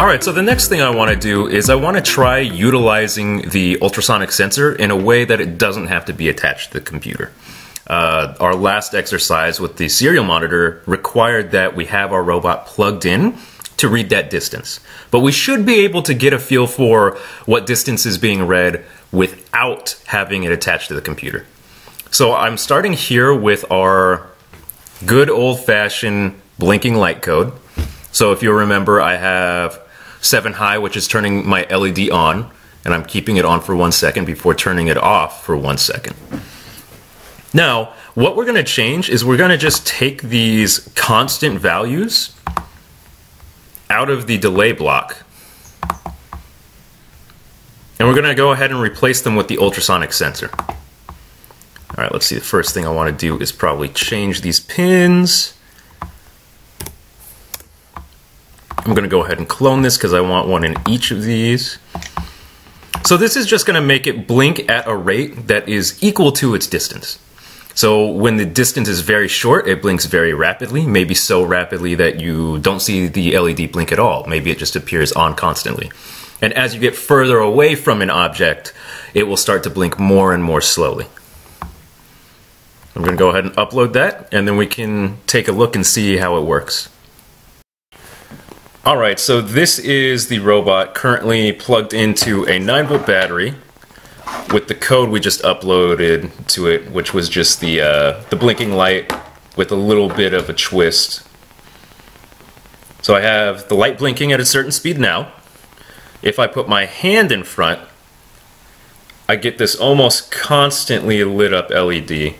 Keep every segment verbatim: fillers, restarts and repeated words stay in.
Alright, so the next thing I want to do is I want to try utilizing the ultrasonic sensor in a way that it doesn't have to be attached to the computer. Uh, our last exercise with the serial monitor required that we have our robot plugged in to read that distance. But we should be able to get a feel for what distance is being read without having it attached to the computer. So I'm starting here with our good old-fashioned blinking light code. So if you'll remember, I have seven high, which is turning my L E D on, and I'm keeping it on for one second before turning it off for one second. Now, what we're going to change is we're going to just take these constant values out of the delay block, and we're going to go ahead and replace them with the ultrasonic sensor. All right, let's see. The first thing I want to do is probably change these pins. I'm going to go ahead and clone this because I want one in each of these. So this is just going to make it blink at a rate that is equal to its distance. So when the distance is very short, it blinks very rapidly, maybe so rapidly that you don't see the L E D blink at all. Maybe it just appears on constantly. And as you get further away from an object, it will start to blink more and more slowly. I'm going to go ahead and upload that, and then we can take a look and see how it works. Alright, so this is the robot currently plugged into a nine volt battery with the code we just uploaded to it, which was just the, uh, the blinking light with a little bit of a twist. So I have the light blinking at a certain speed now. If I put my hand in front, I get this almost constantly lit up L E D.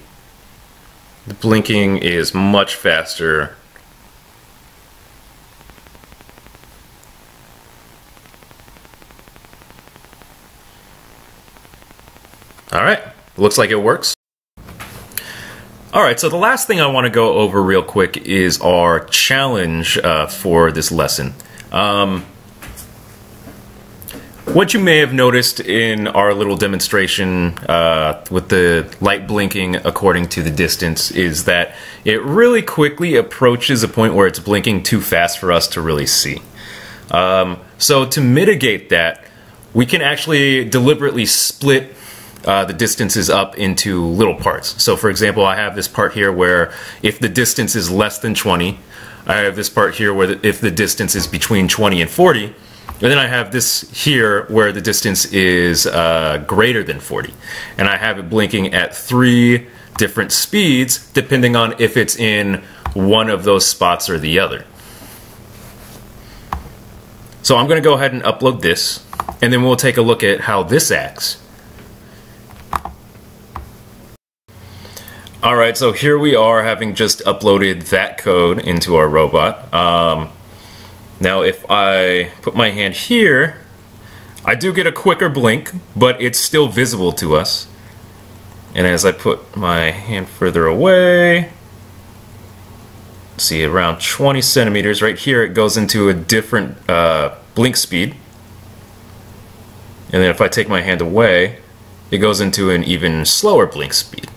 The blinking is much faster. Alright, looks like it works. Alright, so the last thing I want to go over real quick is our challenge uh, for this lesson. Um, what you may have noticed in our little demonstration uh, with the light blinking according to the distance is that it really quickly approaches a point where it's blinking too fast for us to really see. Um, so to mitigate that, we can actually deliberately split Uh, the distance is up into little parts. So for example, I have this part here where if the distance is less than twenty, I have this part here where the, if the distance is between twenty and forty, and then I have this here where the distance is uh, greater than forty. And I have it blinking at three different speeds depending on if it's in one of those spots or the other. So I'm going to go ahead and upload this, and then we'll take a look at how this acts. Alright, so here we are, having just uploaded that code into our robot. Um, now if I put my hand here, I do get a quicker blink, but it's still visible to us. And as I put my hand further away, see around twenty centimeters, right here it goes into a different uh, blink speed. And then if I take my hand away, it goes into an even slower blink speed.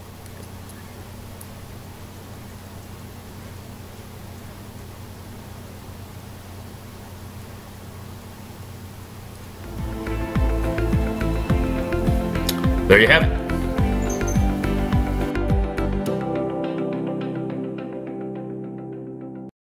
There you have it.